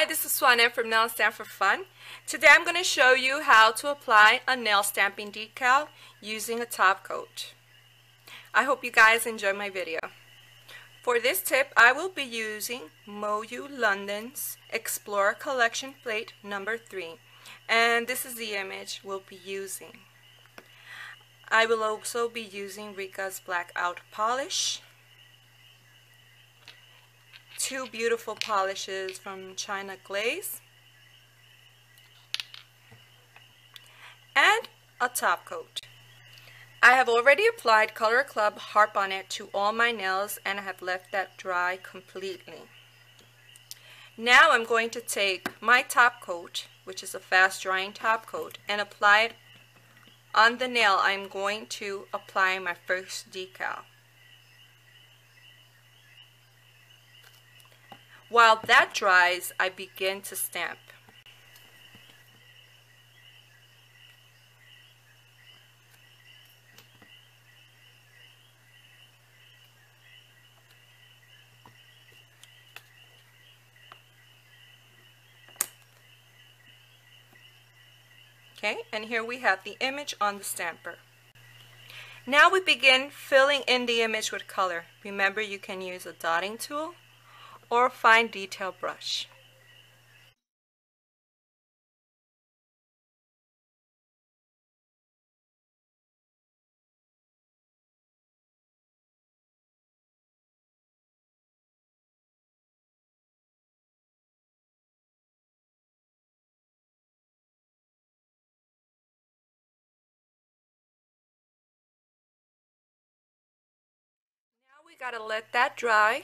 Hi, this is Swanee from Nail Stamp for Fun. Today I'm going to show you how to apply a nail stamping decal using a top coat. I hope you guys enjoy my video. For this tip, I will be using MoU London's Explorer Collection plate number 3. And this is the image we'll be using. I will also be using Rika's Blackout Polish. Two beautiful polishes from China Glaze and a top coat. I have already applied Color Club Harp On It to all my nails and I have left that dry completely. Now I'm going to take my top coat, which is a fast drying top coat, and apply it on the nail. I'm going to apply my first decal. While that dries, I begin to stamp. Okay, and here we have the image on the stamper. Now we begin filling in the image with color. Remember, you can use a dotting tool or a fine detail brush. Now we gotta let that dry.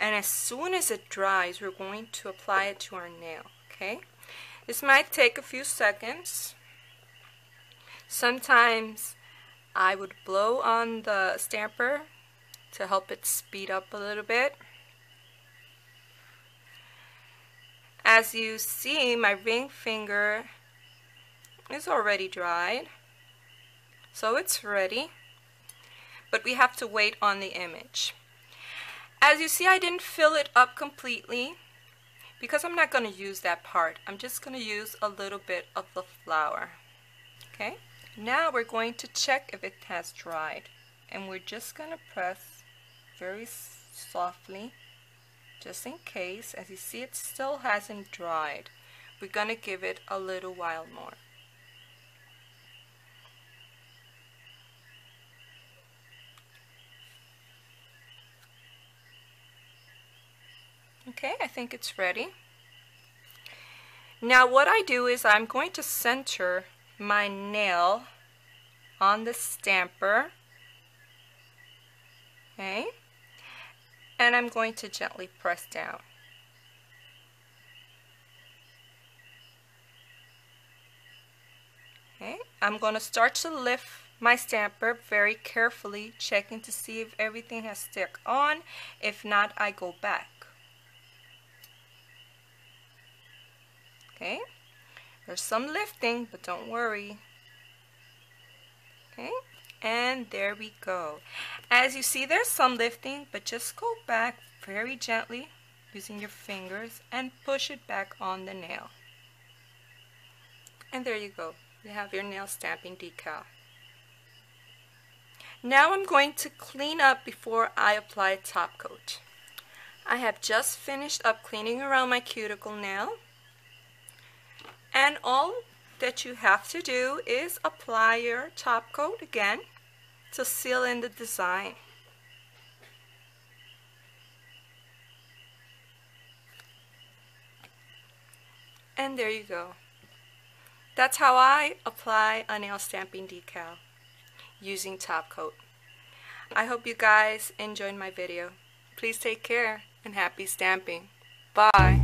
And as soon as it dries, we're going to apply it to our nail, okay? This might take a few seconds. Sometimes I would blow on the stamper to help it speed up a little bit. As you see, my ring finger is already dried, so it's ready. But we have to wait on the image. As you see, I didn't fill it up completely because I'm not going to use that part. I'm just going to use a little bit of the flower. Okay, now we're going to check if it has dried. And we're just going to press very softly just in case. As you see, it still hasn't dried. We're going to give it a little while more. Okay, I think it's ready. Now what I do is I'm going to center my nail on the stamper, okay, and I'm going to gently press down. Okay, I'm going to start to lift my stamper very carefully, checking to see if everything has stuck on. If not, I go back. Okay, there's some lifting, but don't worry. Okay, and there we go. As you see, there's some lifting, but just go back very gently using your fingers and push it back on the nail. And there you go. You have your nail stamping decal. Now I'm going to clean up before I apply a top coat. I have just finished up cleaning around my cuticle nail. And all that you have to do is apply your top coat again to seal in the design. And there you go. That's how I apply a nail stamping decal using top coat. I hope you guys enjoyed my video. Please take care and happy stamping. Bye.